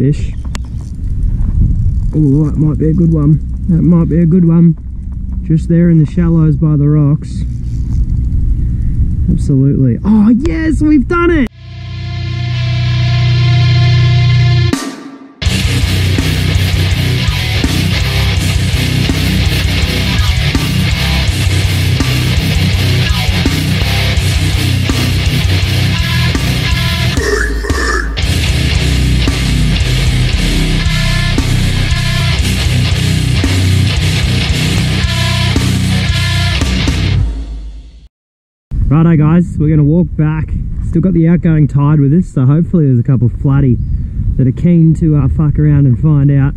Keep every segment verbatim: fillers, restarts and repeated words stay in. fish. Oh, that might be a good one. That might be a good one. Just there in the shallows by the rocks. Absolutely. Oh yes, we've done it! Righto guys, we're going to walk back. Still got the outgoing tide with us, so hopefully there's a couple flatty that are keen to uh, fuck around and find out.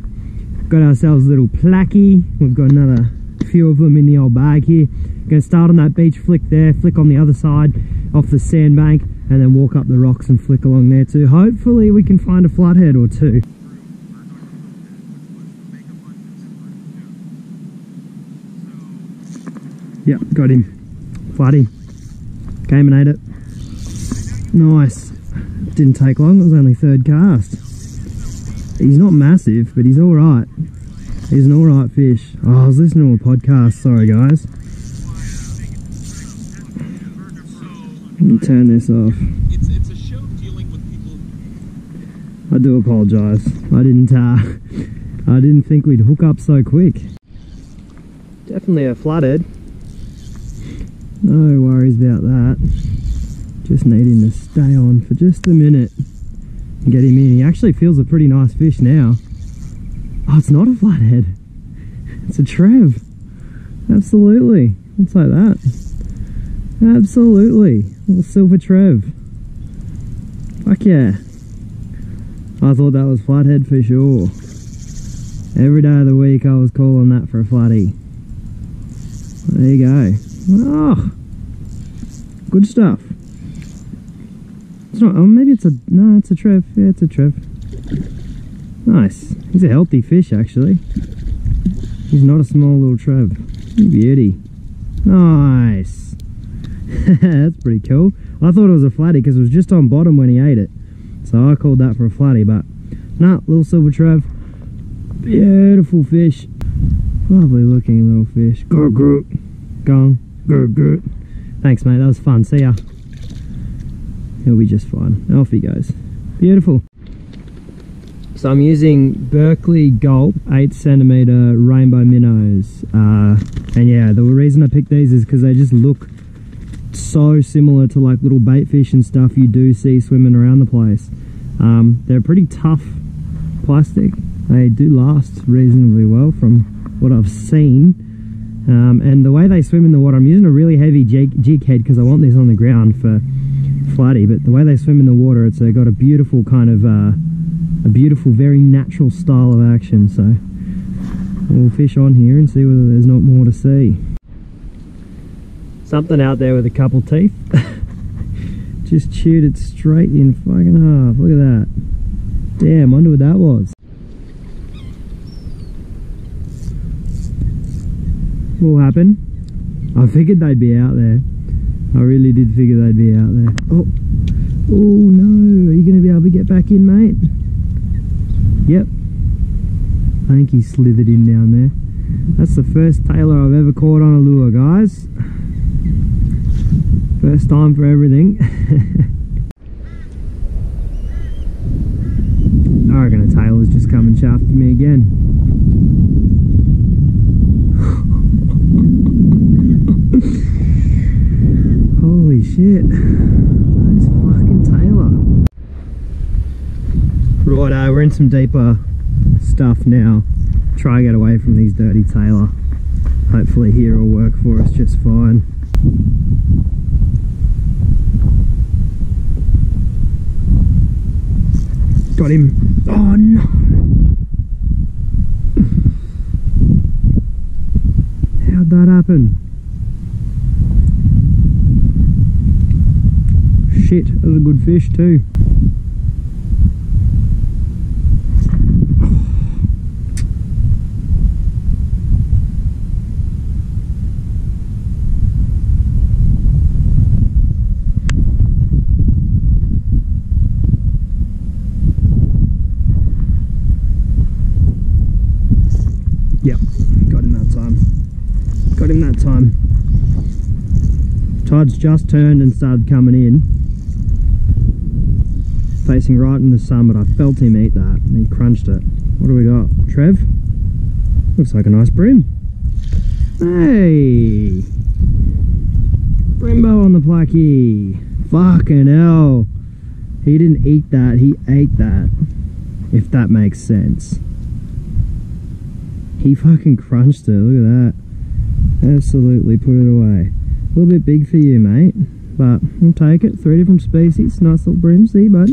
Got ourselves a little placky. We've got another few of them in the old bag here. Going to start on that beach flick there, flick on the other side off the sandbank, and then walk up the rocks and flick along there too. Hopefully we can find a flathead or two. Yep, got him. Flatty. Came and ate it. Nice. Didn't take long, it was only third cast. He's not massive, but he's alright. He's an alright fish. Oh, I was listening to a podcast, sorry guys. Let me turn this off. I do apologise. I didn't uh, I didn't think we'd hook up so quick. Definitely a flathead. No worries about that. Just need him to stay on for just a minute and get him in. He actually feels a pretty nice fish now. Oh, it's not a flathead. It's a Trev. Absolutely. Looks like that. Absolutely. Little silver Trev. Fuck yeah. I thought that was flathead for sure. Every day of the week I was calling that for a flatty. There you go. Oh, good stuff. It's not, oh, maybe it's a, no, it's a Trev. Yeah, it's a Trev. Nice. He's a healthy fish, actually. He's not a small little Trev. Beauty. Nice. That's pretty cool. I thought it was a flatty because it was just on bottom when he ate it. So I called that for a flatty, but nah, little silver Trev. Beautiful fish. Lovely looking little fish. Go, go. Gong. Good, good. Thanks mate, that was fun, see ya. He'll be just fine, off he goes. Beautiful. So I'm using Berkley Gulp eight centimeter rainbow minnows. Uh, and yeah, the reason I picked these is because they just look so similar to like little bait fish and stuff you do see swimming around the place. Um, they're pretty tough plastic. They do last reasonably well from what I've seen. Um, and the way they swim in the water, I'm using a really heavy jig, jig head because I want this on the ground for flatty, but the way they swim in the water, it's uh, got a beautiful kind of, uh, a beautiful, very natural style of action, so we'll fish on here and see whether there's not more to see. Something out there with a couple teeth. Just chewed it straight in fucking half, look at that. Damn, I wonder what that was. Will happen. I figured they'd be out there. I really did figure they'd be out there. Oh, oh no! Are you going to be able to get back in, mate? Yep. I think he slithered in down there. That's the first tailor I've ever caught on a lure, guys. First time for everything. I reckon a tailor's just come and shafted me again. Holy shit, that's fucking Taylor. Righto, we're in some deeper stuff now. Try and get away from these dirty Taylor. Hopefully here will work for us just fine. Got him. Oh no! How'd that happen? Shit, that was a good fish too. Got him that time. Tide's just turned and started coming in. Facing right in the sun, but I felt him eat that and he crunched it. What do we got? Trev? Looks like a nice bream. Hey! Brimbo on the plucky. Fucking hell. He didn't eat that, he ate that. If that makes sense. He fucking crunched it, look at that. Absolutely put it away. A little bit big for you, mate, but we'll take it. Three different species, nice little bream. See you, bud.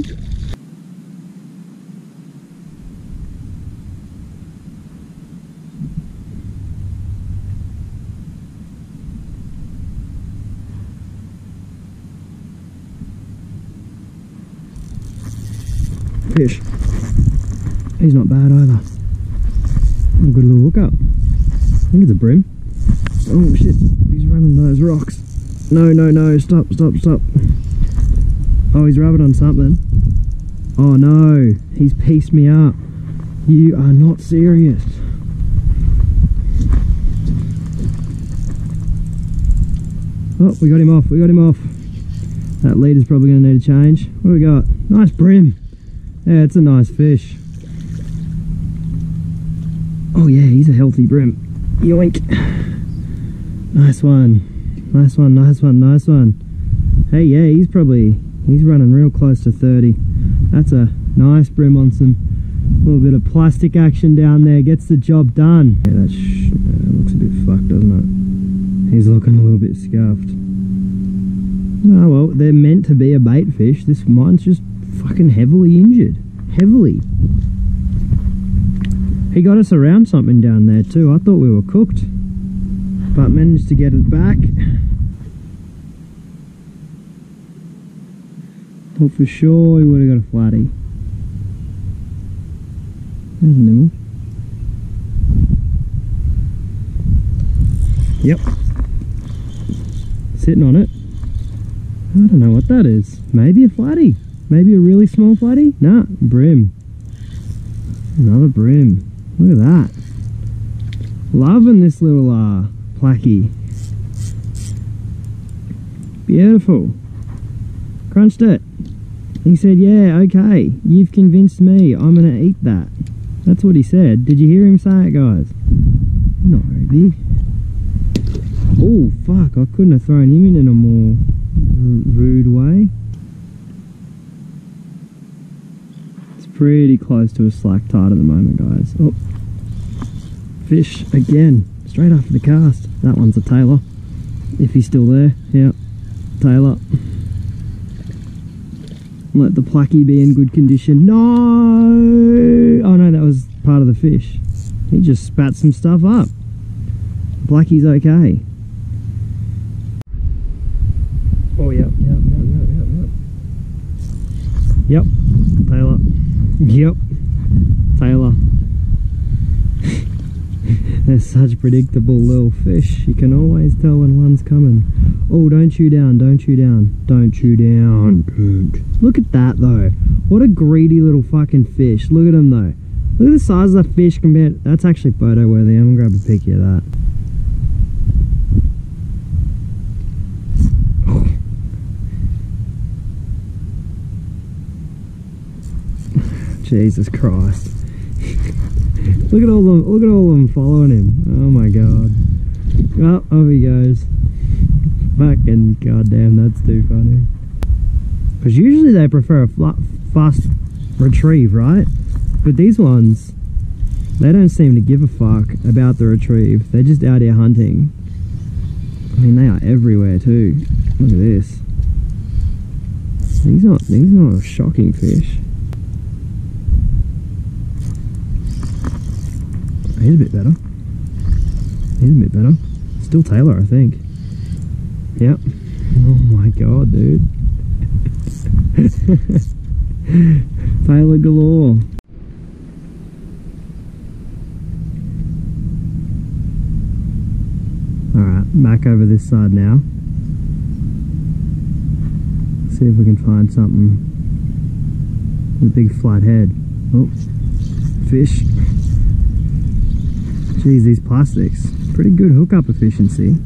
Fish. He's not bad either. A good little hookup. I think it's a bream. Oh shit, he's running those rocks. No, no, no, stop, stop, stop. Oh, he's rubbing on something. Oh no, he's pieced me up. You are not serious. Oh, we got him off, we got him off. That leader's probably going to need a change. What do we got? Nice bream. Yeah, it's a nice fish. Oh yeah, he's a healthy bream. Yoink. Nice one. Nice one, nice one, nice one. Hey, yeah, he's probably, he's running real close to thirty. That's a nice bream on some little bit of plastic action down there. Gets the job done. Yeah, that sh uh, looks a bit fucked, doesn't it? He's looking a little bit scuffed. Oh well, they're meant to be a bait fish. This mine's just fucking heavily injured. Heavily. He got us around something down there too. I thought we were cooked, but managed to get it back. Thought for sure he would have got a flatty. There's a nibble. Yep. Sitting on it. I don't know what that is. Maybe a flatty. Maybe a really small flatty. Nah, bream. Another bream. Look at that. Loving this little uh, placky. Beautiful. Crunched it. He said, yeah, okay, you've convinced me, I'm gonna eat that. That's what he said. Did you hear him say it, guys? Not very big. Oh, fuck, I couldn't have thrown him in in a more rude way. It's pretty close to a slack tide at the moment, guys. Oh. Fish again, straight after the cast. That one's a Taylor, if he's still there. Yeah, Taylor. Let the plucky be in good condition. No! Oh no, that was part of the fish. He just spat some stuff up. Plucky's okay. Oh yep, yep, yep, yep, yep. Yep, Taylor. Yep, Taylor. They're such predictable little fish. You can always tell when one's coming. Oh, don't chew down, don't chew down, don't chew down, dude. Look at that though. What a greedy little fucking fish. Look at him though. Look at the size of that fish compared. That's actually photo worthy. I'm gonna grab a pic of that. Oh. Jesus Christ. Look at all them, look at all of them following him. Oh my god. Oh, over he goes. Fucking goddamn, that's too funny. Because usually they prefer a fast retrieve, right? But these ones, they don't seem to give a fuck about the retrieve. They're just out here hunting. I mean, they are everywhere too. Look at this. These aren't, these aren't shocking fish. He's a bit better. He's a bit better. Still Taylor, I think. Yep. Oh my god, dude. Taylor galore. Alright, back over this side now. Let's see if we can find something. The big flathead. Oh, fish. Jeez, these plastics. Pretty good hookup efficiency.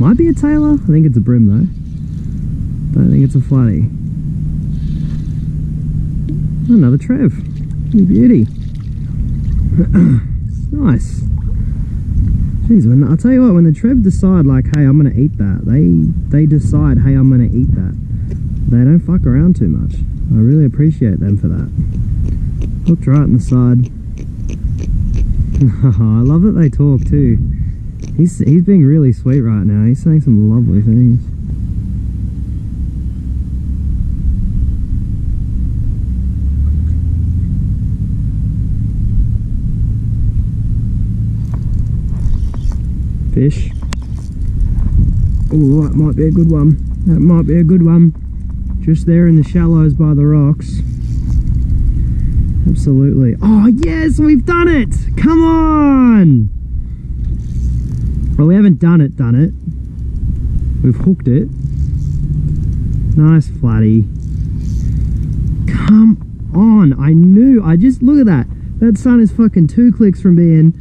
Might be a Taylor. I think it's a Bream though. Don't think it's a Flatty. Another Trev. Beauty. It's nice. Jeez, when I'll tell you what, when the Trev decide like, hey, I'm gonna eat that, they they decide, hey, I'm gonna eat that. They don't fuck around too much. I really appreciate them for that. Hooked right in the side. I love that they talk too. He's, he's being really sweet right now. He's saying some lovely things. Fish. Oh, that might be a good one. That might be a good one. Just there in the shallows by the rocks. Absolutely. Oh, yes, we've done it. Come on. Well, we haven't done it, done it. We've hooked it. Nice Flatty. Come on. I knew. I just, look at that. That sun is fucking two clicks from being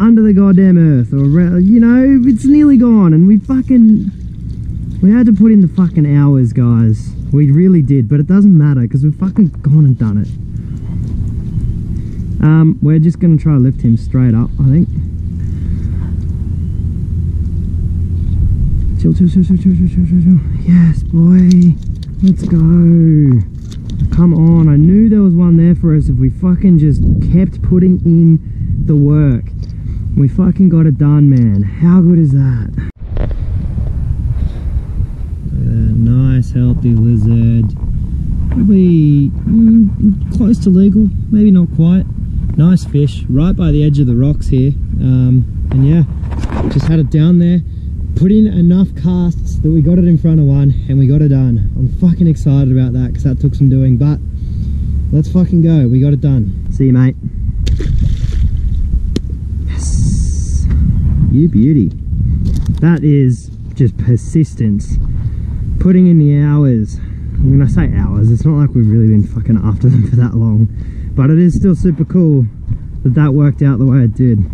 under the goddamn earth. Or, you know, it's nearly gone. And we fucking, we had to put in the fucking hours, guys. We really did. But it doesn't matter because we've fucking gone and done it. Um, we're just going to try to lift him straight up, I think. Chill, chill, chill, chill, chill, chill, chill, chill. Yes, boy. Let's go. Come on. I knew there was one there for us if we fucking just kept putting in the work. We fucking got it done, man. How good is that? Look at that nice, healthy lizard. Probably mm, close to legal. Maybe not quite. Nice fish, right by the edge of the rocks here, um, and yeah, just had it down there, put in enough casts that we got it in front of one, and we got it done. I'm fucking excited about that, because that took some doing, but let's fucking go, we got it done. See you, mate. Yes! You beauty. That is just persistence. Putting in the hours. When I say hours, it's not like we've really been fucking after them for that long. But it is still super cool that that worked out the way it did.